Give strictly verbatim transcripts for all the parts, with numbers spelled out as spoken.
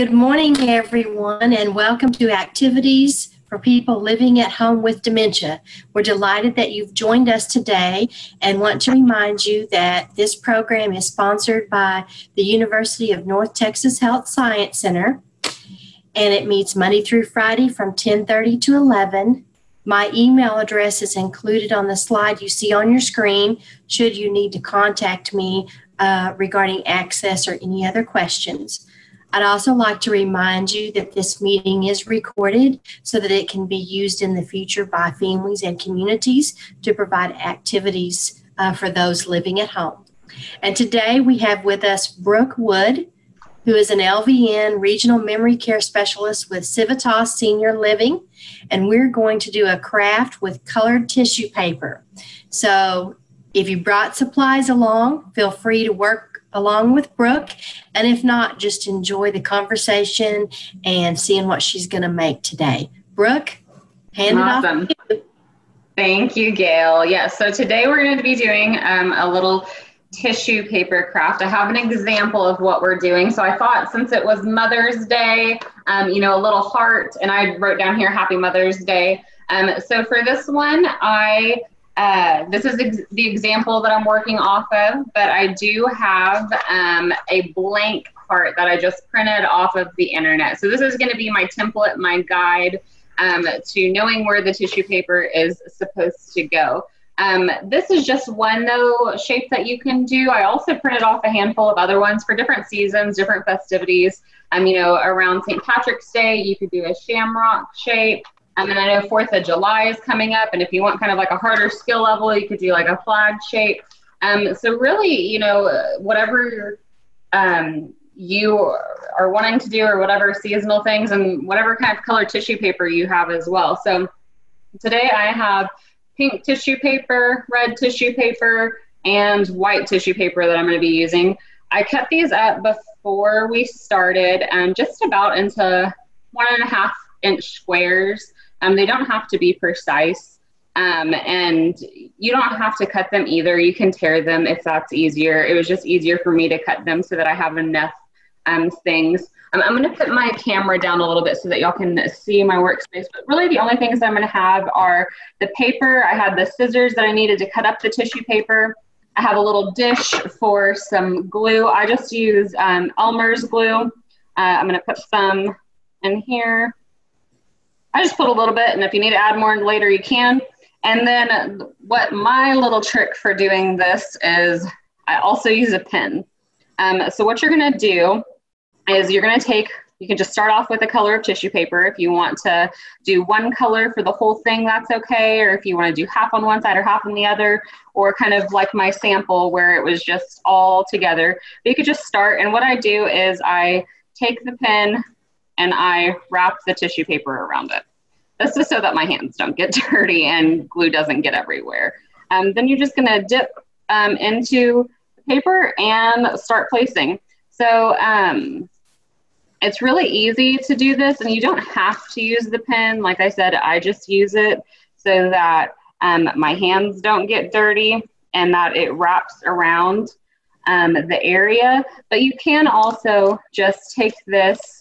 Good morning, everyone, and welcome to Activities for People Living at Home with Dementia. We're delighted that you've joined us today and want to remind you that this program is sponsored by the University of North Texas Health Science Center, and it meets Monday through Friday from ten thirty to eleven. My email address is included on the slide you see on your screen should you need to contact me uh, regarding access or any other questions. I'd also like to remind you that this meeting is recorded so that it can be used in the future by families and communities to provide activities uh, for those living at home. And today we have with us Brooke Wood, who is an L V N Regional Memory Care Specialist with Civitas Senior Living, and we're going to do a craft with colored tissue paper. So if you brought supplies along, feel free to work along with Brooke, and if not, just enjoy the conversation and seeing what she's going to make today. Brooke, hand it off to you. Thank you, Gail. Yes, yeah, so today we're going to be doing um, a little tissue paper craft. I have an example of what we're doing, so I thought since it was Mother's Day, um, you know, a little heart, and I wrote down here, Happy Mother's Day. Um, so for this one, I Uh, this is ex the example that I'm working off of, but I do have um, a blank heart that I just printed off of the internet. So this is going to be my template, my guide um, to knowing where the tissue paper is supposed to go. Um, this is just one, though, shape that you can do. I also printed off a handful of other ones for different seasons, different festivities. Um, you know, around Saint Patrick's Day, you could do a shamrock shape. Um, and I know fourth of July is coming up, and if you want kind of like a harder skill level, you could do like a flag shape. Um, so really, you know, whatever um, you are wanting to do or whatever seasonal things and whatever kind of color tissue paper you have as well. So today I have pink tissue paper, red tissue paper, and white tissue paper that I'm going to be using. I cut these up before we started um, just about into one and a half inch squares. Um, they don't have to be precise, um, and you don't have to cut them either. You can tear them if that's easier. It was just easier for me to cut them so that I have enough um, things. Um, I'm going to put my camera down a little bit so that y'all can see my workspace, but really the only things I'm going to have are the paper. I had the scissors that I needed to cut up the tissue paper. I have a little dish for some glue. I just use um, Elmer's glue. Uh, I'm going to put some in here. I just put a little bit, and if you need to add more later, you can. And then what my little trick for doing this is I also use a pen. Um, so what you're going to do is you're going to take, you can just start off with a color of tissue paper. If you want to do one color for the whole thing, that's okay. Or if you want to do half on one side or half on the other, or kind of like my sample where it was just all together. But you could just start. And what I do is I take the pen and I wrap the tissue paper around it. This is so that my hands don't get dirty and glue doesn't get everywhere. Um, then you're just gonna dip um, into the paper and start placing. So um, it's really easy to do this, and you don't have to use the pen. Like I said, I just use it so that um, my hands don't get dirty and that it wraps around um, the area. But you can also just take this,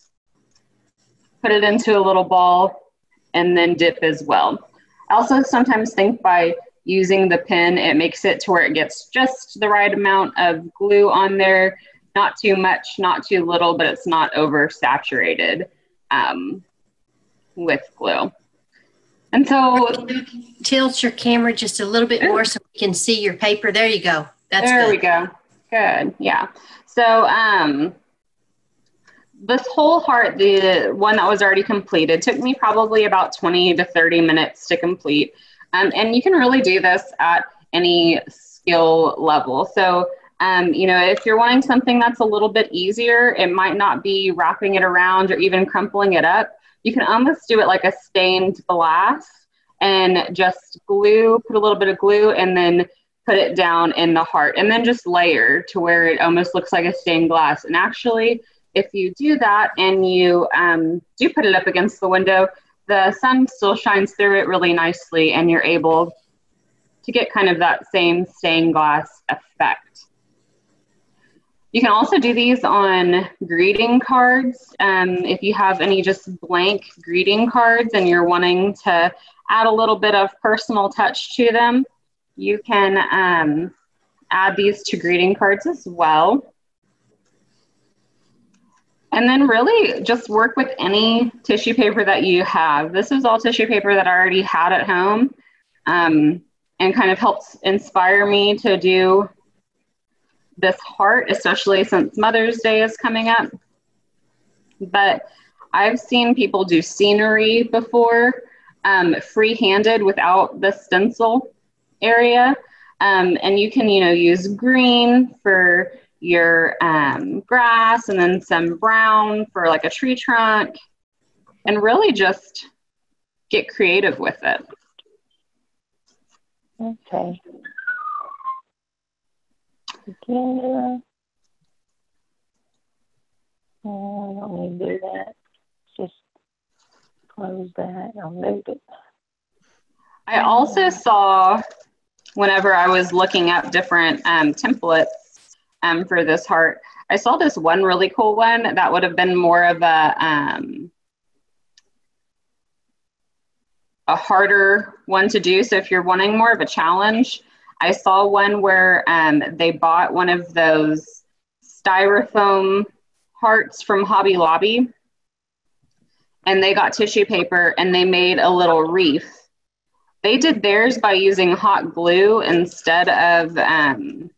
put it into a little ball, and then dip as well. I also sometimes think by using the pen, it makes it to where it gets just the right amount of glue on there, not too much, not too little, but it's not oversaturated um, with glue. And so, tilt your camera just a little bit more so we can see your paper. There you go. That's there good. We go. Good. Yeah. So, um, this whole heart, the one that was already completed, took me probably about twenty to thirty minutes to complete. Um, and you can really do this at any skill level. So, um, you know, if you're wanting something that's a little bit easier, it might not be wrapping it around or even crumpling it up. You can almost do it like a stained glass and just glue, put a little bit of glue, and then put it down in the heart. And then just layer to where it almost looks like a stained glass. And actually, if you do that and you um, do put it up against the window, the sun still shines through it really nicely, and you're able to get kind of that same stained glass effect. You can also do these on greeting cards. Um, if you have any just blank greeting cards and you're wanting to add a little bit of personal touch to them, you can um, add these to greeting cards as well. And then really just work with any tissue paper that you have. This is all tissue paper that I already had at home, um, and kind of helps inspire me to do this heart, especially since Mother's Day is coming up. But I've seen people do scenery before, um, free-handed without the stencil area. Um, and you can, you know, use green for your um, grass, and then some brown for like a tree trunk, and really just get creative with it. Okay. Together. I don't need to do that. Just close that. I'll move it. I also saw, whenever I was looking up different um, templates um, for this heart, I saw this one really cool one that would have been more of a um, a harder one to do. So if you're wanting more of a challenge, I saw one where um, they bought one of those styrofoam hearts from Hobby Lobby, and they got tissue paper and they made a little wreath. They did theirs by using hot glue instead of um,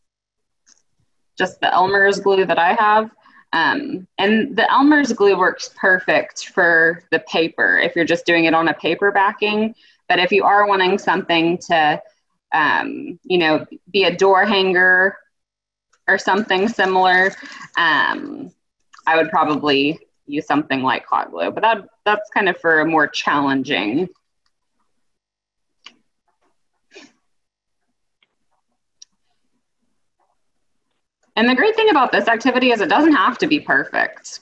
just the Elmer's glue that I have. Um, and the Elmer's glue works perfect for the paper if you're just doing it on a paper backing. But if you are wanting something to Um, you know, be a door hanger or something similar, um, I would probably use something like hot glue, but that, that's kind of for a more challenging. And the great thing about this activity is it doesn't have to be perfect.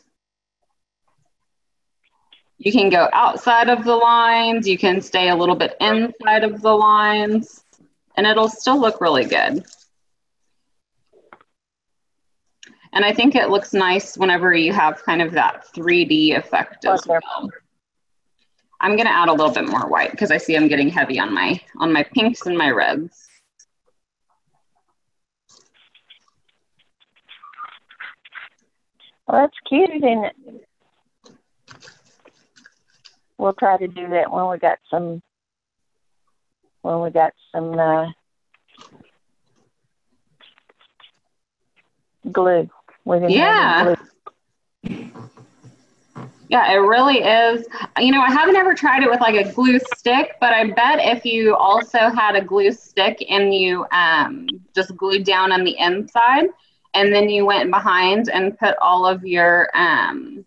You can go outside of the lines, you can stay a little bit inside of the lines, and it'll still look really good. And I think it looks nice whenever you have kind of that three D effect as well. I'm gonna add a little bit more white because I see I'm getting heavy on my, on my pinks and my reds. Well, that's cute, isn't it? We'll try to do that when we got some Well, we got some uh, glue. Yeah. Glue. Yeah, it really is. You know, I haven't ever tried it with like a glue stick, but I bet if you also had a glue stick and you um, just glued down on the inside, and then you went behind and put all of your um,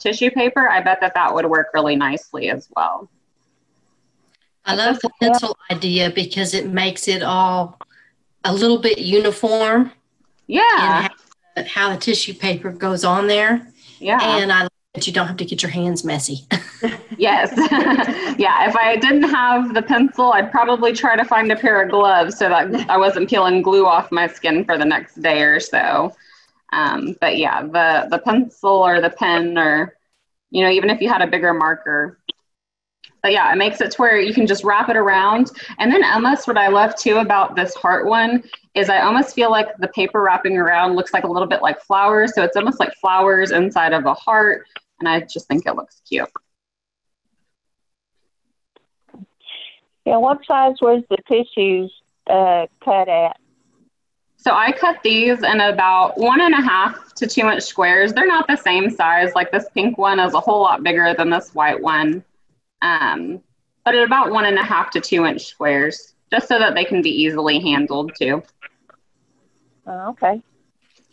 tissue paper, I bet that that would work really nicely as well. I love the pencil idea because it makes it all a little bit uniform. Yeah. And how the tissue paper goes on there. Yeah. And I love that you don't have to get your hands messy. Yes. Yeah. If I didn't have the pencil, I'd probably try to find a pair of gloves so that I wasn't peeling glue off my skin for the next day or so. Um, but yeah, the, the pencil or the pen, or, you know, even if you had a bigger marker. But yeah, it makes it to where you can just wrap it around. And then almost what I love too about this heart one is I almost feel like the paper wrapping around looks like a little bit like flowers. So it's almost like flowers inside of a heart. And I just think it looks cute. Yeah, what size was the tissues uh, cut at? So I cut these in about one and a half to two inch squares. They're not the same size. Like this pink one is a whole lot bigger than this white one. Um, but at about one and a half to two inch squares, just so that they can be easily handled too. Oh, okay.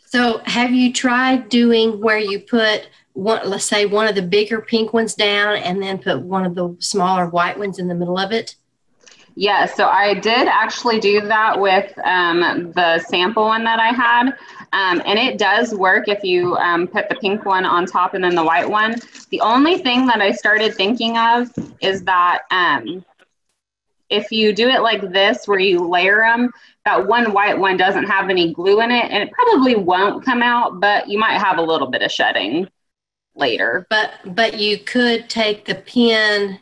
So have you tried doing where you put one, let's say one of the bigger pink ones down and then put one of the smaller white ones in the middle of it? Yeah, so I did actually do that with um, the sample one that I had, um, and it does work if you um, put the pink one on top and then the white one. The only thing that I started thinking of is that um, if you do it like this where you layer them, that one white one doesn't have any glue in it, and it probably won't come out, but you might have a little bit of shedding later. But but you could take the pen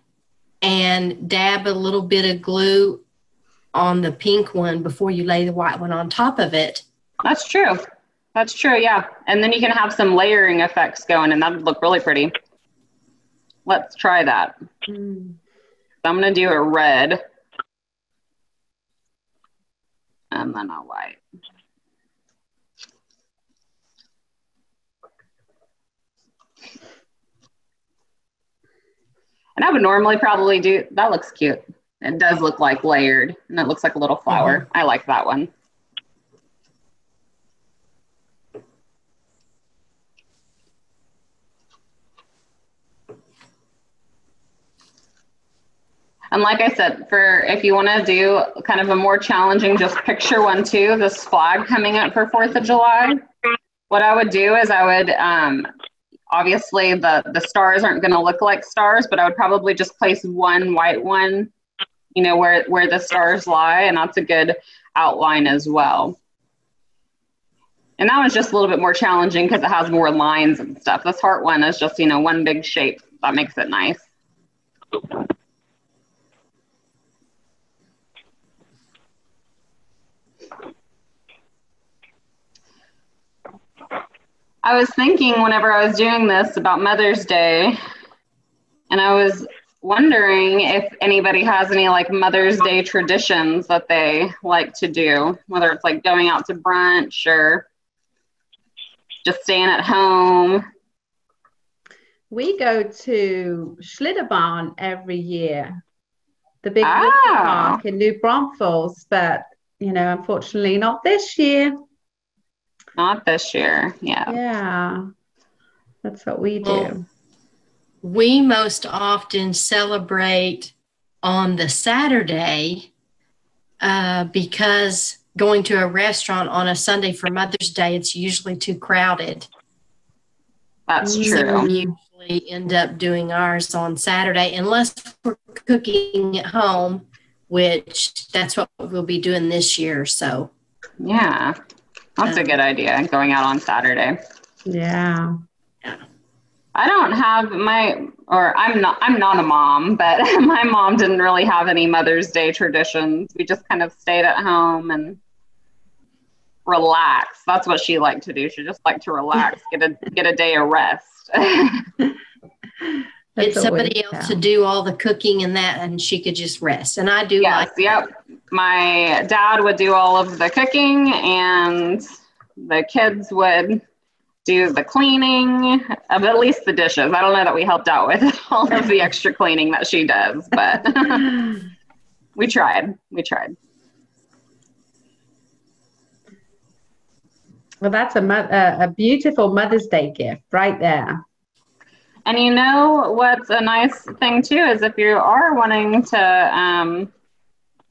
and dab a little bit of glue on the pink one before you lay the white one on top of it. That's true. That's true, yeah. And then you can have some layering effects going, and that would look really pretty. Let's try that. Mm. I'm going to do a red. And then a white. And I would normally probably do, that looks cute. It does look like layered, and it looks like a little flower. Mm-hmm. I like that one. And like I said, for if you want to do kind of a more challenging, just picture one too, this flag coming up for fourth of July, what I would do is I would, um, obviously the, the stars aren't going to look like stars, but I would probably just place one white one, you know, where, where the stars lie, and that's a good outline as well. And that one's just a little bit more challenging because it has more lines and stuff. This heart one is just, you know, one big shape. That makes it nice. I was thinking whenever I was doing this about Mother's Day, and I was wondering if anybody has any like Mother's Day traditions that they like to do, whether it's like going out to brunch or just staying at home. We go to Schlitterbahn every year, the big ah. winter park in New Braunfels, but you know, unfortunately not this year. Not this year, yeah. Yeah, that's what we do. Well, we most often celebrate on the Saturday uh, because going to a restaurant on a Sunday for Mother's Day, it's usually too crowded. That's true. So we usually end up doing ours on Saturday, unless we're cooking at home, which that's what we'll be doing this year, so. Yeah. That's a good idea, going out on Saturday. Yeah. I don't have my, or I'm not, I'm not a mom, but my mom didn't really have any Mother's Day traditions. We just kind of stayed at home and relaxed. That's what she liked to do. She just liked to relax, get a, get a day of rest. Get somebody else to do all the cooking and that, and she could just rest. And I do yes, like Yep. That. My dad would do all of the cooking, and the kids would do the cleaning, of at least the dishes. I don't know that we helped out with all of the extra cleaning that she does, but we tried. We tried. Well, that's a, a, a beautiful Mother's Day gift right there. And you know what's a nice thing too is if you are wanting to, um,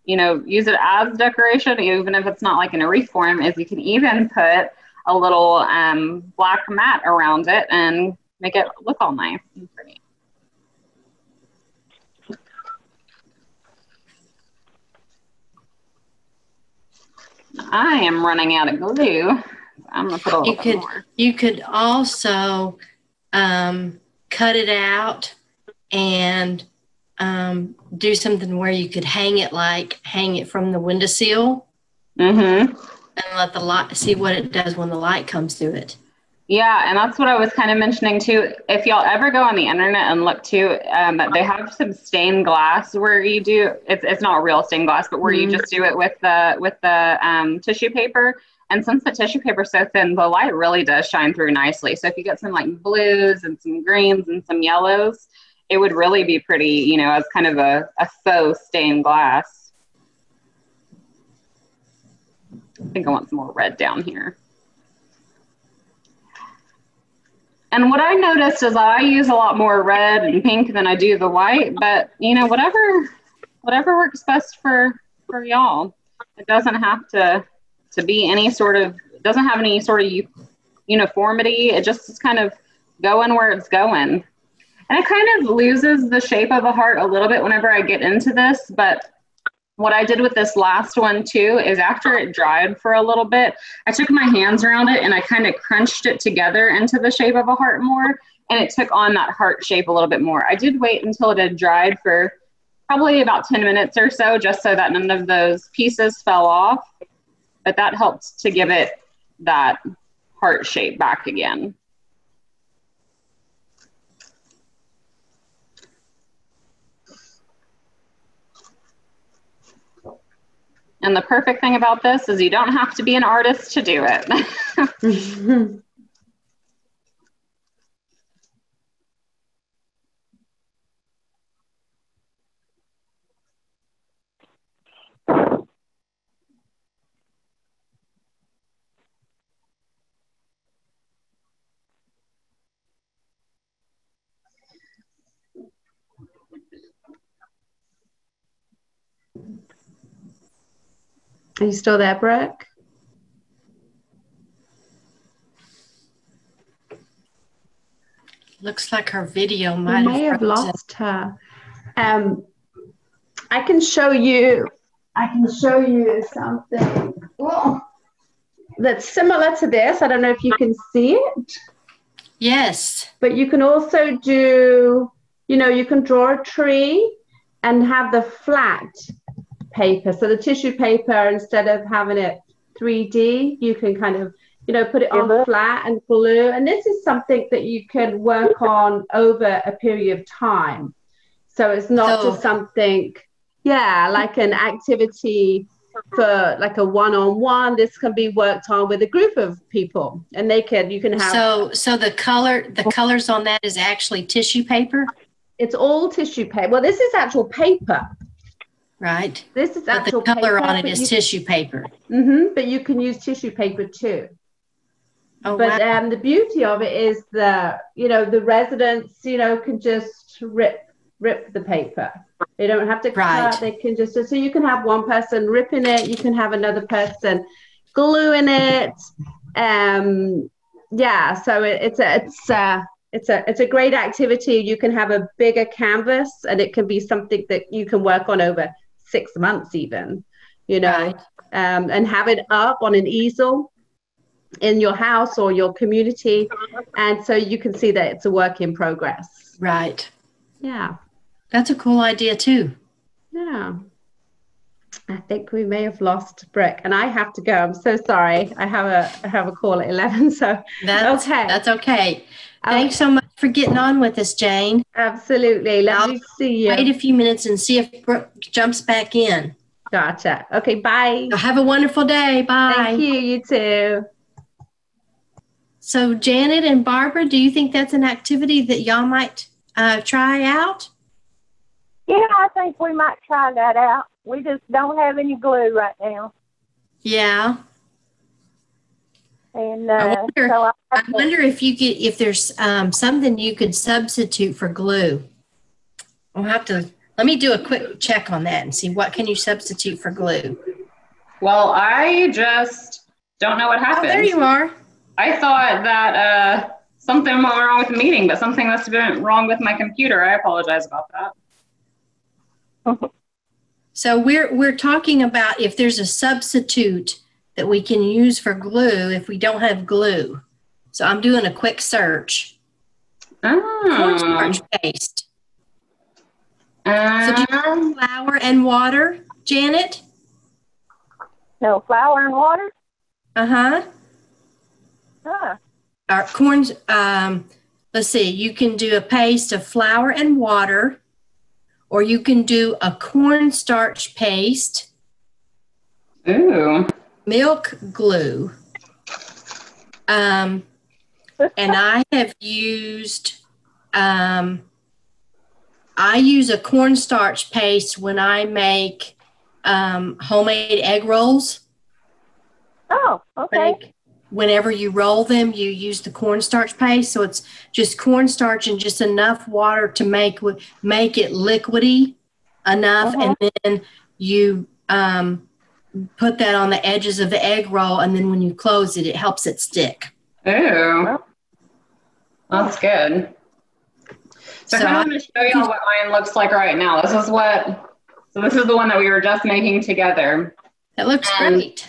you know, use it as decoration, even if it's not like in a wreath form, is you can even put a little um, black mat around it and make it look all nice and pretty. I am running out of glue. So I'm gonna put a little you bit could, more. You could also. Um, cut it out and um, do something where you could hang it, like hang it from the windowsill, mm-hmm. and let the light, see what it does when the light comes through it. Yeah, and that's what I was kind of mentioning too. If y'all ever go on the internet and look too, um, they have some stained glass where you do, it's, it's not real stained glass, but where mm-hmm. you just do it with the, with the um, tissue paper. And since the tissue paper is so thin, the light really does shine through nicely. So if you get some like blues and some greens and some yellows, it would really be pretty, you know, as kind of a, a faux stained glass. I think I want some more red down here. And what I noticed is I use a lot more red and pink than I do the white, but you know, whatever, whatever works best for, for y'all. It doesn't have to to be any sort of, doesn't have any sort of uniformity. It just is kind of going where it's going. And it kind of loses the shape of a heart a little bit whenever I get into this, but What I did with this last one too is after it dried for a little bit, I took my hands around it and I kind of crunched it together into the shape of a heart more, and it took on that heart shape a little bit more. I did wait until it had dried for probably about ten minutes or so, just so that none of those pieces fell off, but that helped to give it that heart shape back again. And the perfect thing about this is you don't have to be an artist to do it. Are you still there, Brooke? Looks like her video might have, have lost her. Um, I can show you. I can show you something Whoa. that's similar to this. I don't know if you can see it. Yes. But you can also do. You know, you can draw a tree and have the flat paper. So the tissue paper, instead of having it three D, you can kind of, you know, put it on flat and glue. And this is something that you can work on over a period of time. So it's not so, just something, yeah, like an activity for like a one-on-one. This can be worked on with a group of people, and they can, you can have. So, so the color, the colors on that is actually tissue paper. It's all tissue paper. Well, this is actual paper. Right. This is actual paper. The color on it is tissue paper. Mm-hmm. But you can use tissue paper too. Oh, but wow. um, the beauty of it is the, you know, the residents, you know, can just rip, rip the paper. They don't have to cut. Right. They can just, so you can have one person ripping it. You can have another person gluing it. Um, yeah. So it, it's a, it's a, It's a, it's a great activity. You can have a bigger canvas, and it can be something that you can work on over six months even, you know, right. um, and have it up on an easel in your house or your community. And so you can see that it's a work in progress. Right. Yeah. That's a cool idea too. Yeah. I think we may have lost Brooke, and I have to go. I'm so sorry. I have a, I have a call at eleven. So that's okay. That's okay. Thanks so much for getting on with us, Jane. Absolutely. Let I'll me see you. Wait a few minutes and see if Brooke jumps back in. Gotcha. Okay, bye. Have a wonderful day. Bye. Thank you. You too. So, Janet and Barbara, do you think that's an activity that y'all might uh, try out? Yeah, I think we might try that out. We just don't have any glue right now. Yeah. And, uh, I wonder, so I, I wonder if you could, if there's um, something you could substitute for glue. I'll have to, let me do a quick check on that and see what can you substitute for glue. Well, I just don't know what happened. Oh, there you are. I thought that uh, something went wrong with the meeting, but something must have been wrong with my computer. I apologize about that. So we're, we're talking about if there's a substitute that we can use for glue if we don't have glue. So I'm doing a quick search. Oh. Cornstarch paste. Uh, so do you have flour and water, Janet? No, flour and water? Uh-huh. Huh. Our corn, um, let's see, you can do a paste of flour and water, or you can do a cornstarch paste. Ooh. Milk glue, um, and I have used, um, I use a cornstarch paste when I make um, homemade egg rolls. Oh, okay. Like whenever you roll them, you use the cornstarch paste, so it's just cornstarch and just enough water to make, make it liquidy enough, uh-huh. and then you... Um, put that on the edges of the egg roll, and then when you close it, it helps it stick. Ooh, that's good. So, so I'm going to show y'all what mine looks like right now. This is what So this is the one that we were just making together. That looks and great.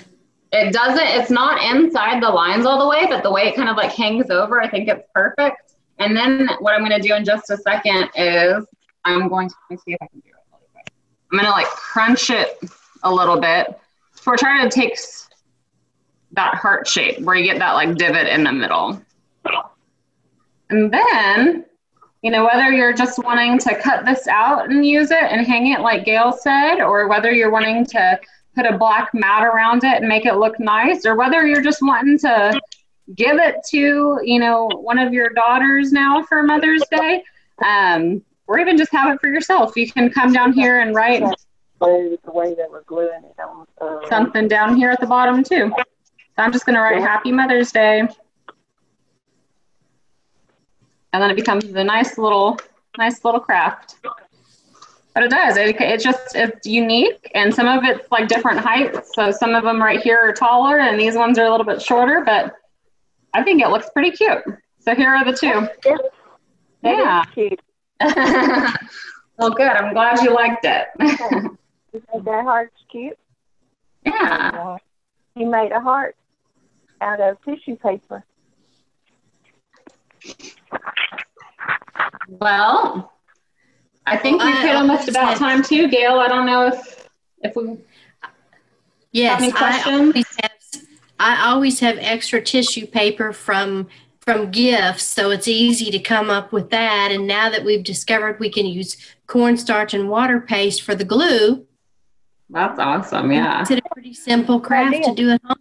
It doesn't, it's not inside the lines all the way, but the way it kind of like hangs over, I think it's perfect. And then what I'm going to do in just a second is I'm going to, let me see if I can do it really quick. I'm going to like crunch it a little bit. So we're trying to take that heart shape where you get that like divot in the middle. And then, you know, whether you're just wanting to cut this out and use it and hang it like Gail said, or whether you're wanting to put a black mat around it and make it look nice, or whether you're just wanting to give it to, you know, one of your daughters now for Mother's Day, um, or even just have it for yourself. You can come down here and write the way that we're gluing it on, um, something down here at the bottom too. So I'm just going to write Happy Mother's Day. And then it becomes a nice little, nice little craft. But it does, it, it just, it's unique. And some of it's like different heights. So some of them right here are taller and these ones are a little bit shorter, but I think it looks pretty cute. So here are the two. Yeah. Cute. Well, good, I'm glad you liked it. You made that heart cute? Yeah. You made a heart out of tissue paper. Well, I think we've hit almost about time too, Gail. I don't know if if we yes, have any questions. I always have, I always have extra tissue paper from from gifts, so it's easy to come up with that. And now that we've discovered we can use cornstarch and water paste for the glue. That's awesome, yeah. It's a pretty simple craft to do at home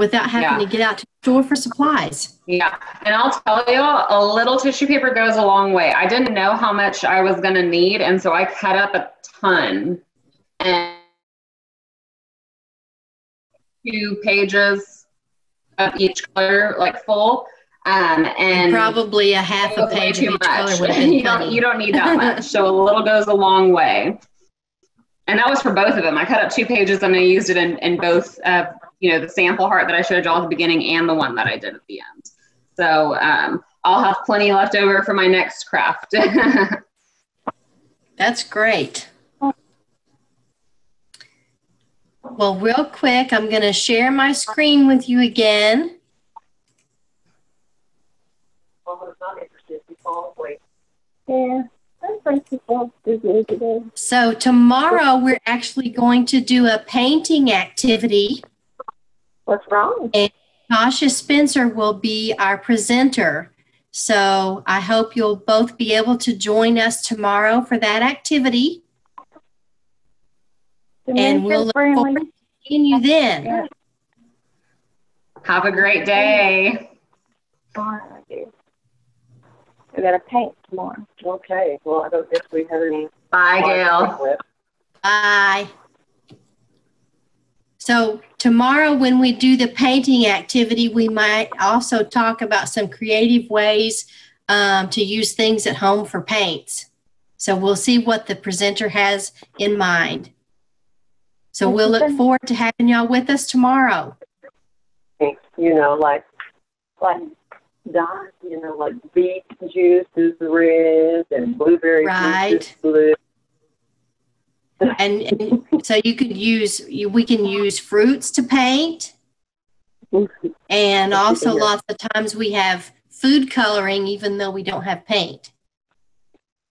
without having yeah. to get out to the store for supplies. Yeah, and I'll tell you, a little tissue paper goes a long way. I didn't know how much I was gonna need, and so I cut up a ton. And two pages of each color, like full. Um, and, and probably a half a page of each color would have been you, don't, you don't need that much, so a little goes a long way. And that was for both of them. I cut up two pages and I used it in, in both uh, you know, the sample heart that I showed y'all at the beginning and the one that I did at the end. So um, I'll have plenty left over for my next craft. That's great. Well, real quick, I'm going to share my screen with you again. Yeah. So tomorrow we're actually going to do a painting activity. What's wrong? And Tasha Spencer will be our presenter. So I hope you'll both be able to join us tomorrow for that activity. And we'll look forward to seeing you then. Have a great day. Bye. We got to paint tomorrow. Okay. Well, I don't guess we have any. Bye, Gail. Bye. So tomorrow when we do the painting activity, we might also talk about some creative ways um, to use things at home for paints. So we'll see what the presenter has in mind. So we'll look forward to having y'all with us tomorrow. You know, like, like. Dye, you know, like beet juice is red and blueberry right. juice is blue. and, and so you could use, you, we can use fruits to paint. And also lots of times we have food coloring even though we don't have paint.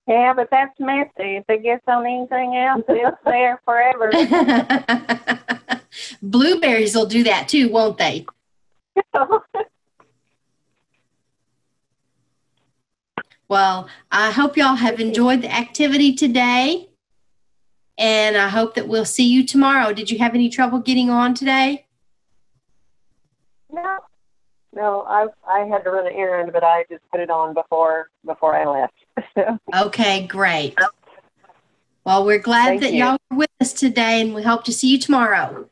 Yeah, but that's messy. If it gets on anything else, it's there forever. Blueberries will do that too, won't they? Well, I hope y'all have enjoyed the activity today, and I hope that we'll see you tomorrow. Did you have any trouble getting on today? No, no, I I had to run an errand, but I just put it on before before I left. Okay, great. Well, we're glad Thank that y'all were with us today, and we hope to see you tomorrow.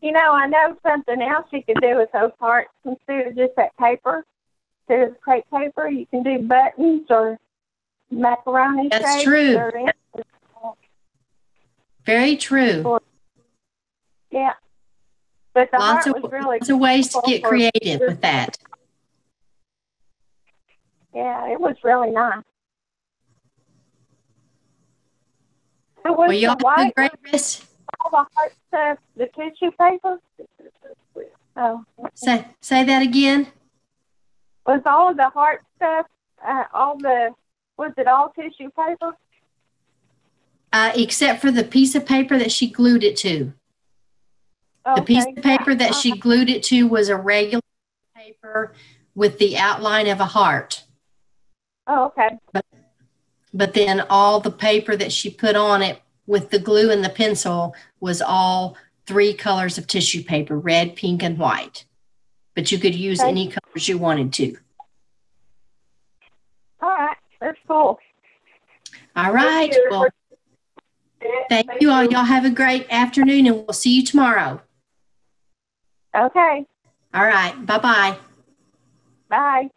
You know, I know something else you could do with those hearts instead of just that paper. There's crepe paper. You can do buttons or macaroni. That's true. Or Very true. Or, yeah. But the lots heart of, was really lots of ways to get creative with that. Yeah, it was really nice. It was well, you the white great with all the heart stuff, the tissue paper. Oh. Say, say that again. Was all of the heart stuff, uh, all the, was it all tissue paper? Uh, except for the piece of paper that she glued it to. Okay. The piece of paper that she glued it to was a regular paper with the outline of a heart. Oh, okay. But, but then all the paper that she put on it with the glue and the pencil was all three colors of tissue paper, red, pink, and white. But you could use okay. any colors you wanted to. All right. That's cool. All right. Thank you, well, thank thank you all. Y'all have a great afternoon, and we'll see you tomorrow. Okay. All right. Bye-bye. Bye.